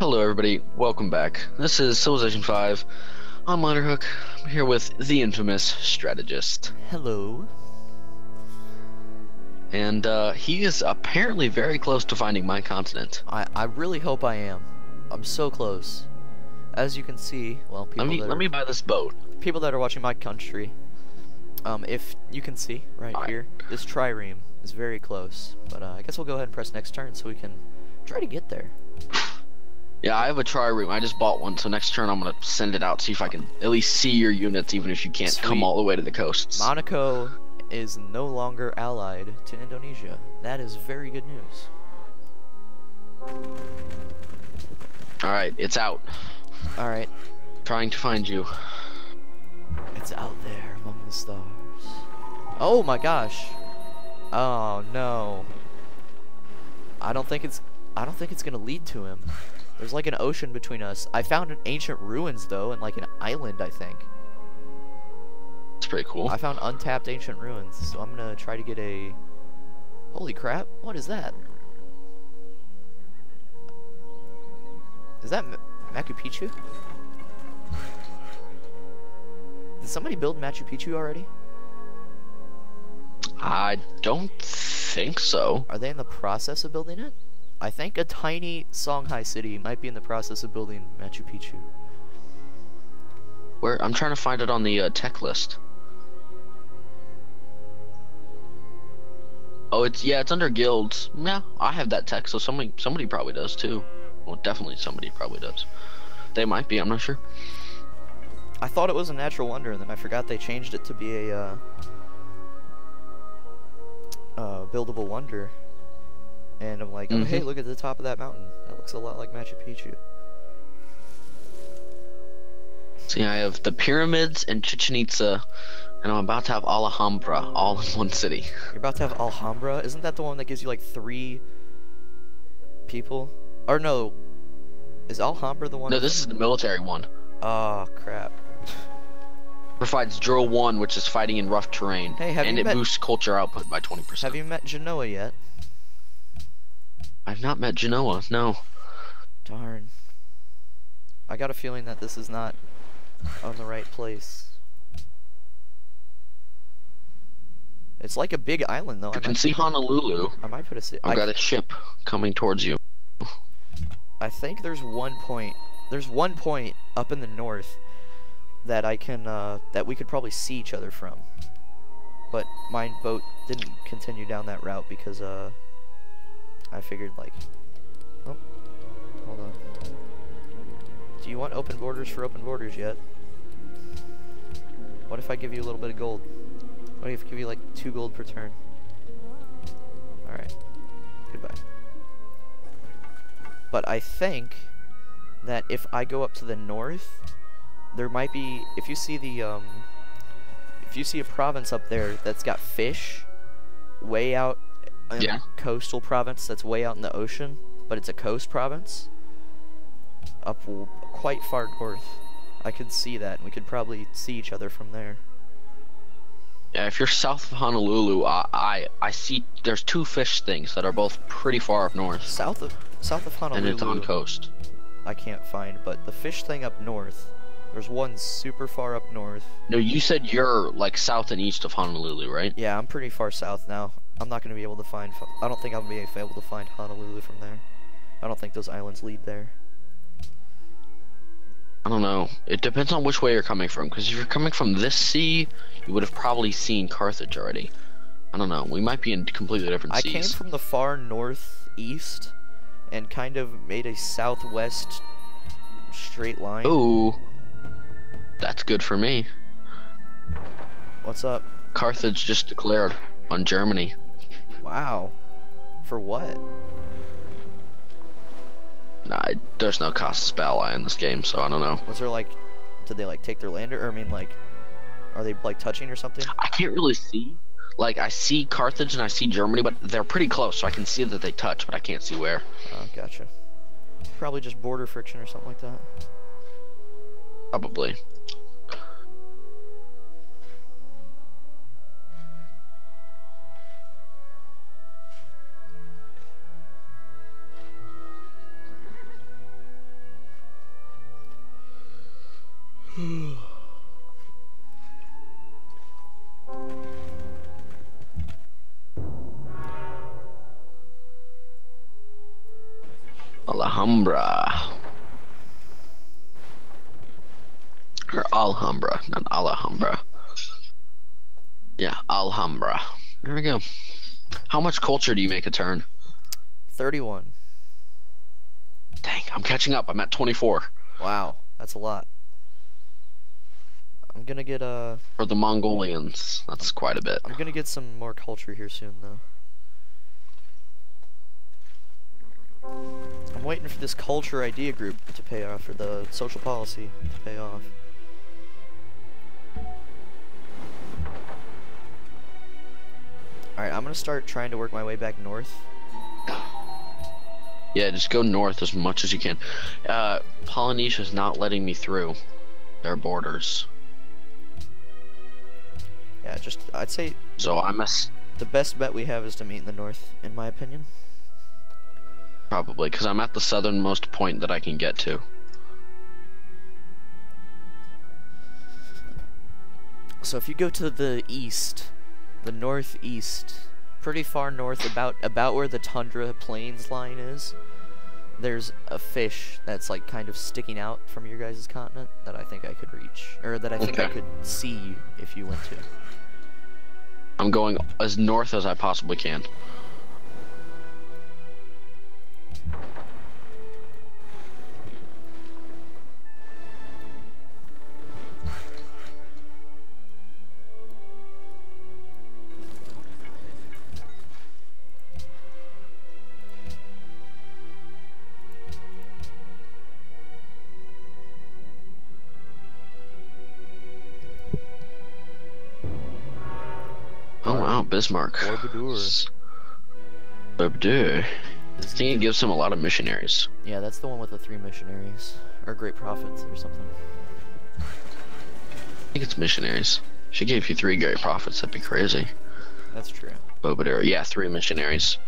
Hello everybody, welcome back. This is Civilization V. I'm LighterHook. I'm here with The Infamous Strategist. Hello. And he is apparently very close to finding my continent. I really hope I am. I'm so close. As you can see, well, people let me buy this boat. People that are watching my country, if you can see right here, this trireme is very close. But I guess we'll go ahead and press next turn so we can try to get there. Yeah, I have a trireme. I just bought one, so next turn I'm gonna send it out, see if I can at least see your units, even if you can't come all the way to the coasts. Monaco is no longer allied to Indonesia. That is very good news. Alright, it's out. Alright. Trying to find you. It's out there among the stars. Oh my gosh. Oh no. I don't think it's gonna lead to him. There's like an ocean between us. I found an ancient ruins though, and like an island, I think. It's pretty cool. I found untapped ancient ruins, so I'm gonna try to get a... Holy crap, what is that? Is that Machu Picchu? Did somebody build Machu Picchu already? I don't think so. Are they in the process of building it? I think a tiny Songhai city might be in the process of building Machu Picchu. Where? I'm trying to find it on the tech list. Oh, it's under guilds. No, I have that tech, so somebody probably does too. Well, definitely somebody probably does. They might be. I'm not sure. I thought it was a natural wonder, and then I forgot they changed it to be a buildable wonder. And I'm like, oh, hey, look at the top of that mountain. That looks a lot like Machu Picchu. See, I have the pyramids and Chichen Itza, and I'm about to have Alhambra all in one city. You're about to have Alhambra? Isn't that the one that gives you like 3 people? Or no, is Alhambra the one? No, this is the military one. Oh, crap. Provides drill 1, which is fighting in rough terrain, hey, and it boosts culture output by 20%. Have you met Genoa yet? I've not met Genoa, no. Darn. I got a feeling that this is not on the right place. It's like a big island, though. I can see Honolulu. I might put a city. I've got a ship coming towards you. I think there's one point. There's one point up in the north that I can, that we could probably see each other from. But my boat didn't continue down that route because, I figured, like, oh, hold on. Do you want open borders for open borders yet? What if I give you a little bit of gold? What if I give you, like, 2 gold per turn? Alright. Goodbye. But I think that if I go up to the north, there might be, if you see the, if you see a province up there that's got fish way out, coastal province that's way out in the ocean, but it's a coast province up quite far north. I could see that, and we could probably see each other from there. Yeah, if you're south of Honolulu, I see there's 2 fish things that are both pretty far up north. South of Honolulu. And it's on coast. I can't find, but the fish thing up north. There's one super far up north. No, you said you're like south and east of Honolulu, right? Yeah, I'm pretty far south now. I'm not going to be able to find... I don't think I'm going to be able to find Honolulu from there. I don't think those islands lead there. I don't know. It depends on which way you're coming from. Because if you're coming from this sea, you would have probably seen Carthage already. I don't know. We might be in completely different seas. I came from the far northeast and kind of made a southwest straight line. Ooh. That's good for me. What's up? Carthage just declared on Germany. Wow. For what? Nah, there's no Costas ally in this game, so I don't know. Was there like, did they like take their lander? Or I mean like, are they like touching or something? I can't really see. Like I see Carthage and I see Germany, but they're pretty close, so I can see that they touch, but I can't see where. Oh, gotcha. Probably just border friction or something like that. Probably. Alhambra. Or Alhambra, not Alhambra. Yeah, Alhambra. There we go. How much culture do you make a turn? 31. Dang, I'm catching up. I'm at 24. Wow, that's a lot. I'm gonna get a... For the Mongolians, that's quite a bit. I'm gonna get some more culture here soon, though. I'm waiting for this culture idea group to pay off, or the social policy to pay off. Alright, I'm gonna start trying to work my way back north. Yeah, just go north as much as you can. Polynesia's not letting me through their borders. Yeah, just, I'd say... So I must... The best bet we have is to meet in the north, in my opinion. Probably, because I'm at the southernmost point that I can get to. So if you go to the east, the northeast, pretty far north, about where the tundra plains line is, there's a fish that's like kind of sticking out from your guys' continent that I think I could reach, or that I think I could see if you went to. I'm going as north as I possibly can. Bismarck. Bobadur. I think it gives him a lot of missionaries. Yeah, that's the one with the 3 missionaries. Or great prophets or something. I think it's missionaries. She gave you 3 great prophets, that'd be crazy. That's true. Bobadur, yeah, 3 missionaries.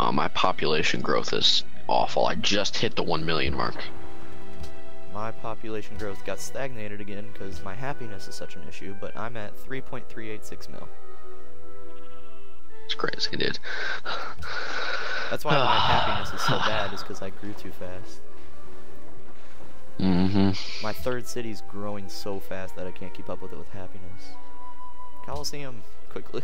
My population growth is awful. I just hit the 1 million mark. My population growth got stagnated again because my happiness is such an issue, but I'm at 3.386 mil. It's crazy, dude. That's why my happiness is so bad, is because I grew too fast. Mm-hmm. My third city's growing so fast that I can't keep up with it with happiness. Coliseum, quickly.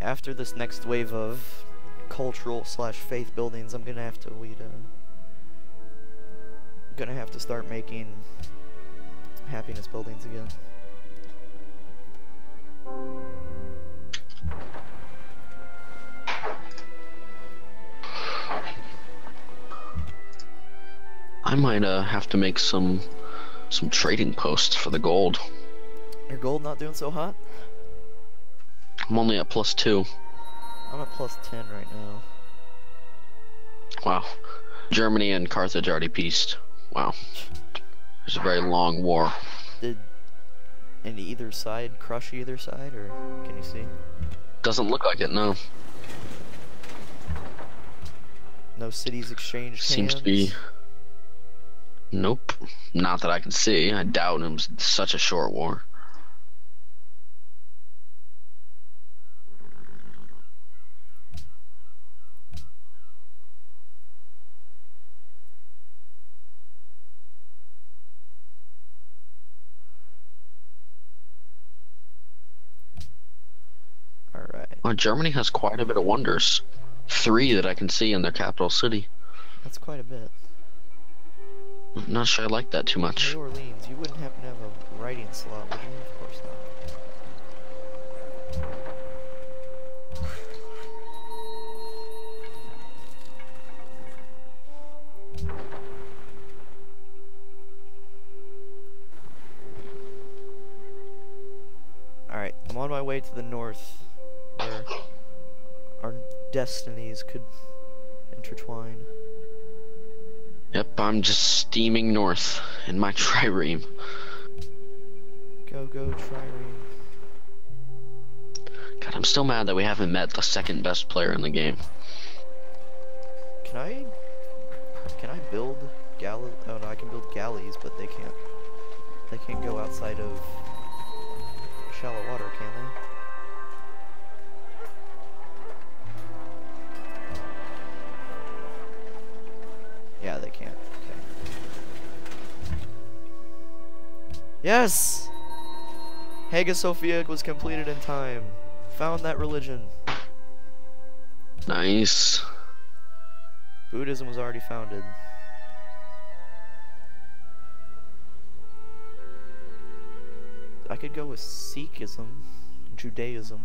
After this next wave of cultural / faith buildings, I'm gonna have to start making happiness buildings again. I might have to make some trading posts for the gold. Your gold not doing so hot? I'm only at +2. I'm at +10 right now. Wow. Germany and Carthage already peaced. Wow. It's a very long war. Did either side crush either side, or can you see? Doesn't look like it, no. No cities exchanged hands? Seems to be... Nope. Not that I can see. I doubt it was such a short war. Germany has quite a bit of wonders. 3 that I can see in their capital city. That's quite a bit. I'm not sure I like that too much. New Orleans, you wouldn't happen to have a writing slot, would you? Of course not. Alright, I'm on my way to the north, where our destinies could intertwine. Yep, I'm just steaming north in my trireme. Go, go, trireme. God, I'm still mad that we haven't met the second best player in the game. Can I build galleys? Oh no, I can build galleys, but they can't. They can't go outside of shallow water, can they? Yeah, they can't. Okay. Yes! Hagia Sophia was completed in time. Found that religion. Nice. Buddhism was already founded. I could go with Sikhism, Judaism,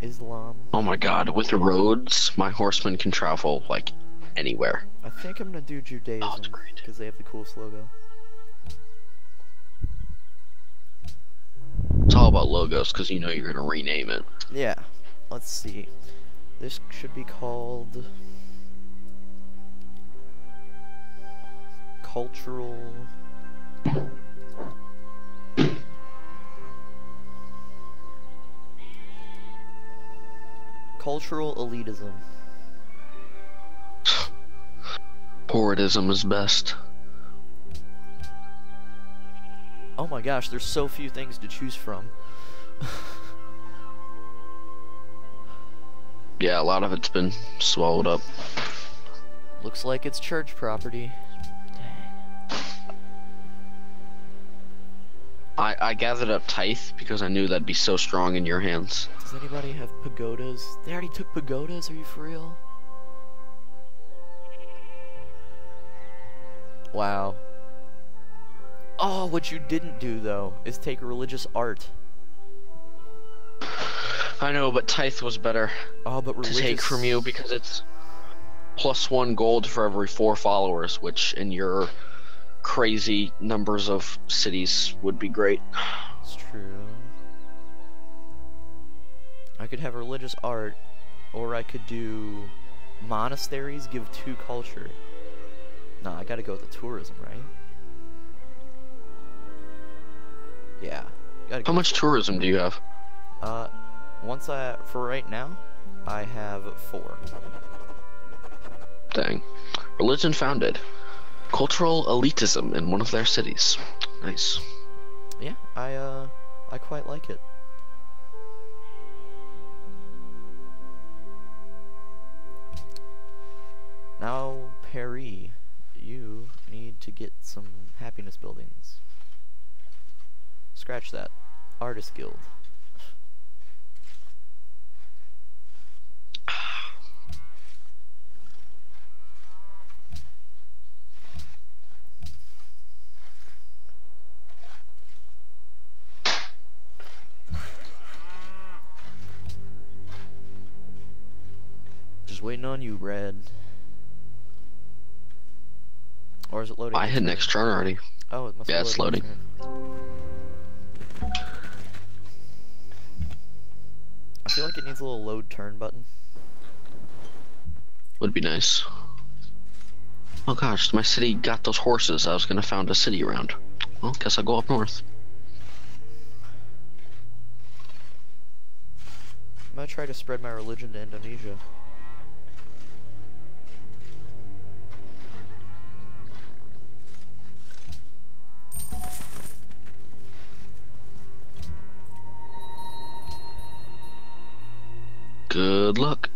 Islam. Oh my god, with the roads, my horseman can travel, like, anywhere. I think I'm gonna do Judaism, because they have the coolest logo. It's all about logos, because you know you're gonna rename it. Yeah. Let's see. This should be called... Cultural... Cultural elitism. Horridism is best. Oh my gosh, there's so few things to choose from. Yeah, a lot of it's been swallowed up. Looks like it's church property. Dang. I gathered up tithe because I knew that'd be so strong in your hands. Does anybody have pagodas? They already took pagodas, are you for real? Wow. Oh, what you didn't do, though, is take religious art. I know, but tithe was better to take from you because it's +1 gold for every 4 followers, which in your crazy numbers of cities would be great. It's true. I could have religious art, or I could do monasteries, give 2 culture. Nah, I gotta go with the tourism, right? Yeah. How much tourism do you have? For right now, I have 4. Dang. Religion founded. Cultural elitism in one of their cities. Nice. Yeah, I quite like it. Now, Perry, you need to get some happiness buildings. Scratch that. Artist Guild. Just waiting on you, Brad. Or is it loading? I hit next turn already. Oh, it must be. Yeah, it's loading. I feel like it needs a little load turn button. Would be nice. Oh gosh, my city got those horses. I was gonna found a city around. Well, guess I'll go up north. I'm gonna try to spread my religion to Indonesia. Good luck.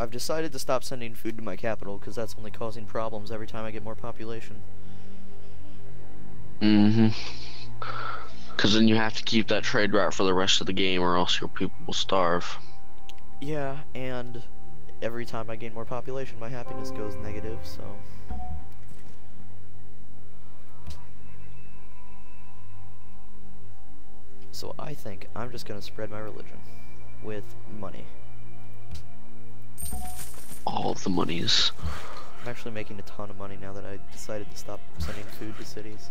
I've decided to stop sending food to my capital because that's only causing problems every time I get more population. Mm-hmm. Because then you have to keep that trade route for the rest of the game or else your people will starve. Yeah, and... every time I gain more population, my happiness goes negative, so... so I think I'm just gonna spread my religion with money. All of the monies. I'm actually making a ton of money now that I decided to stop sending food to cities.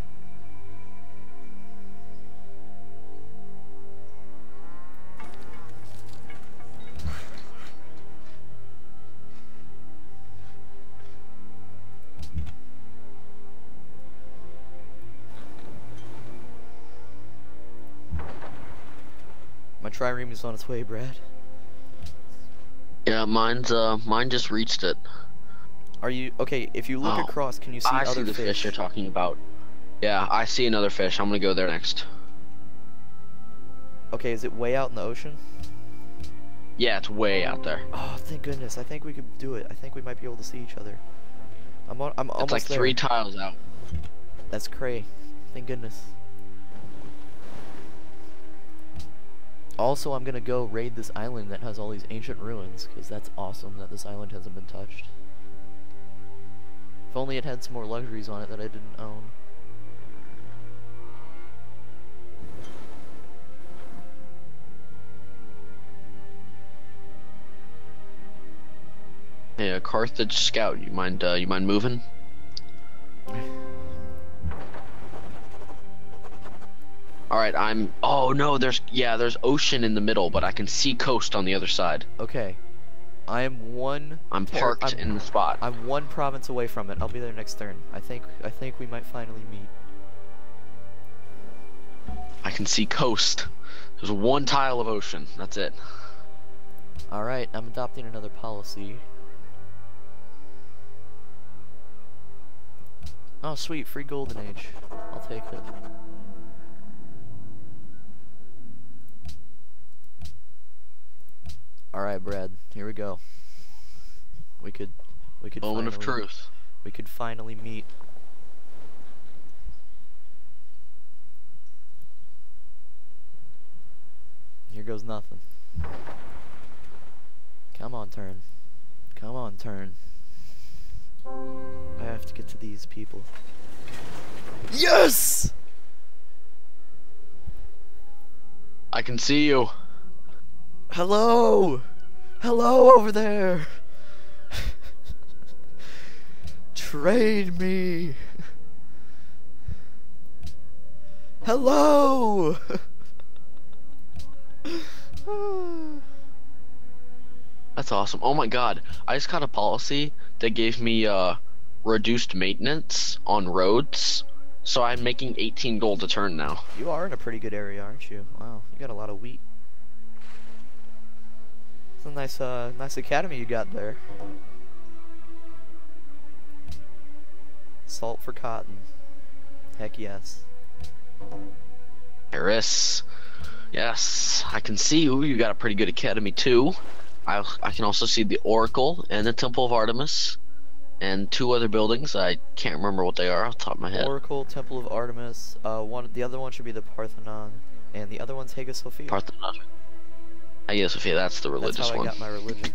My trireme is on its way, Brad. Yeah, mine's mine just reached it. Are you okay? If you look across, can you see other fish? I see the fish you're talking about. Yeah, I see another fish. I'm gonna go there next. Okay, is it way out in the ocean? Yeah, it's way out there. Oh, thank goodness! I think we could do it. I think we might be able to see each other. I'm almost there. It's like 3 tiles out. That's cray. Thank goodness. Also, I'm gonna go raid this island that has all these ancient ruins, because that's awesome that this island hasn't been touched. If only it had some more luxuries on it that I didn't own. Hey, a Carthage scout, you mind moving? Alright, oh no, there's ocean in the middle, but I can see coast on the other side. Okay. I'm parked in the spot. I'm 1 province away from it. I'll be there next turn. I think we might finally meet. I can see coast. There's 1 tile of ocean. That's it. Alright, I'm adopting another policy. Oh sweet, free golden age. I'll take it. Alright, Brad, here we go. We could Moment of truth. We could finally meet. Here goes nothing. Come on, turn. Come on, turn. I have to get to these people. Yes! I can see you. Hello! Hello over there! Trade me! Hello! That's awesome. Oh my god, I just got a policy that gave me reduced maintenance on roads, so I'm making 18 gold a turn now. You are in a pretty good area, aren't you? Wow, you got a lot of wheat. A nice, nice academy you got there. Salt for cotton. Heck yes. Paris. Yes, I can see you. You got a pretty good academy too. I can also see the Oracle and the Temple of Artemis, and 2 other buildings. I can't remember what they are off the top of my head. Oracle, Temple of Artemis. The other one should be the Parthenon, and the other one's Hagia Sophia. Parthenon. Hagia Sophia, that's the religious one. That's how I got my religion.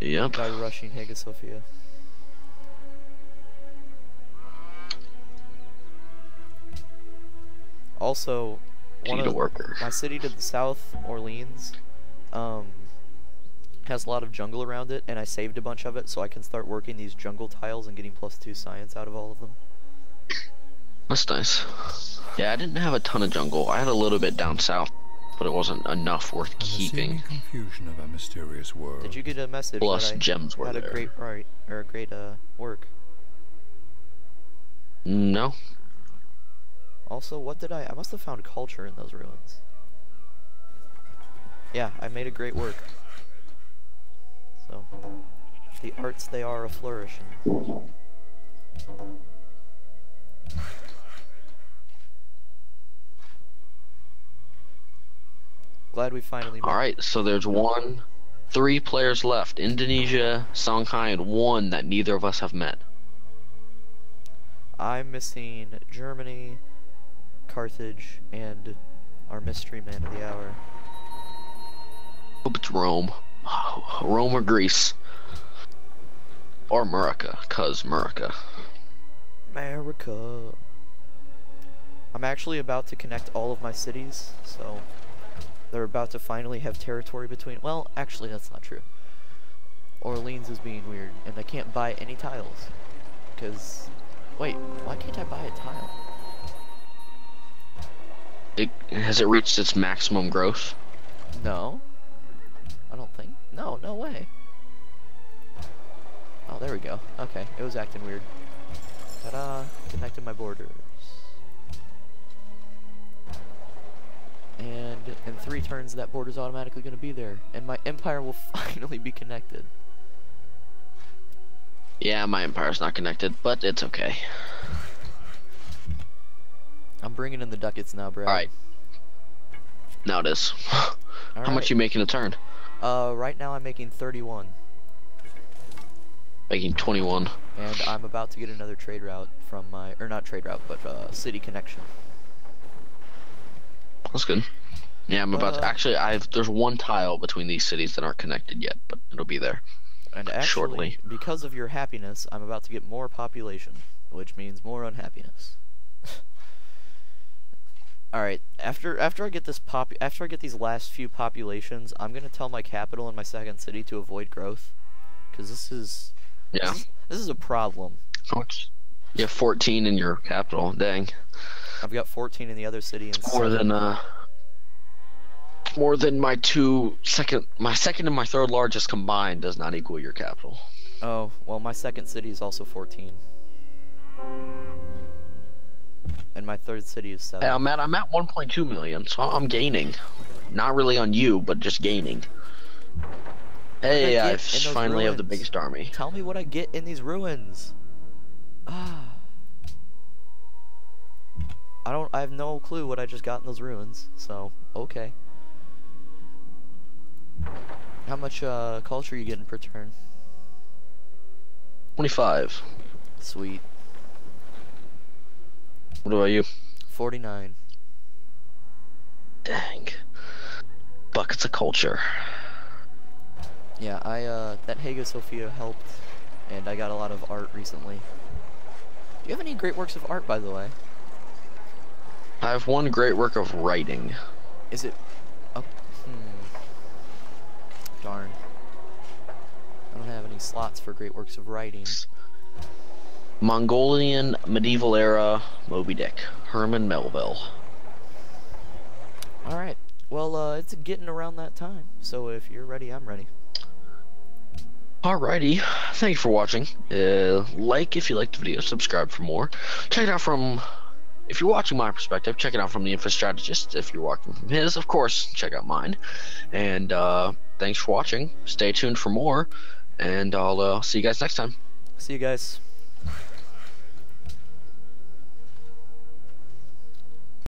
Yep. By rushing Hagia Sophia. Also, my city to the south, Orleans, has a lot of jungle around it, and I saved a bunch of it, so I can start working these jungle tiles and getting +2 science out of all of them. That's nice. Yeah, I didn't have a ton of jungle. I had a little bit down south, but it wasn't enough worth keeping. Confusion of a mysterious world. Did you get a message? Plus gems were there. Had a great work. No. Also, what did I must have found culture in those ruins. Yeah, I made a great work. So, the arts they are a flourishing. Glad we finally met. Alright, so there's 3 players left. Indonesia, Songhai, and 1 that neither of us have met. I'm missing Germany, Carthage, and our mystery man of the hour. Hope it's Rome. Rome or Greece. Or America, cause America. America. I'm actually about to connect all of my cities, so they're about to finally have territory between. Well, actually, that's not true. Orleans is being weird, and I can't buy any tiles. Because, wait, why can't I buy a tile? Has it reached its maximum growth? No. I don't think. No, no way. Oh, there we go. Okay, it was acting weird. Ta-da! Connected my borders. and in 3 turns that border's automatically going to be there, and my empire will finally be connected. Yeah, my empire's not connected, but it's okay. I'm bringing in the ducats now, bro. Alright. Now it is. How much you making a turn? Right now I'm making 31. Making 21. And I'm about to get another trade route from my, or not trade route, but city connection. That's good. Yeah, I'm about to, actually, there's 1 tile between these cities that aren't connected yet, but it'll be there. And actually, shortly. Because of your happiness, I'm about to get more population, which means more unhappiness. Alright, after I get these last few populations, I'm gonna tell my capital and my second city to avoid growth, because this is, yeah, this is a problem. How much? You have 14 in your capital, dang. I've got 14 in the other city. And more than my second and my 3rd largest combined does not equal your capital. Oh well, my second city is also 14. And my 3rd city is 7. Hey, I'm at 1.2 million, so I'm gaining. Not really on you, but just gaining. Hey, I finally have the biggest army. Tell me what I get in these ruins. Ah. I have no clue what I just got in those ruins. So, okay. How much culture are you getting per turn? 25. Sweet. What about you? 49. Dang. Buckets of culture. Yeah, that Hagia Sophia helped, and I got a lot of art recently. Do you have any great works of art, by the way? I have 1 great work of writing. Is it? Oh, darn. I don't have any slots for great works of writing. Mongolian medieval era Moby Dick, Herman Melville. All right. Well, it's getting around that time. So if you're ready, I'm ready. Alrighty. Thank you for watching. Like if you liked the video, subscribe for more. Check it out from, if you're watching my perspective, check it out from the Infostrategist. If you're watching from his, of course, check out mine. And thanks for watching. Stay tuned for more, and I'll see you guys next time. See you guys.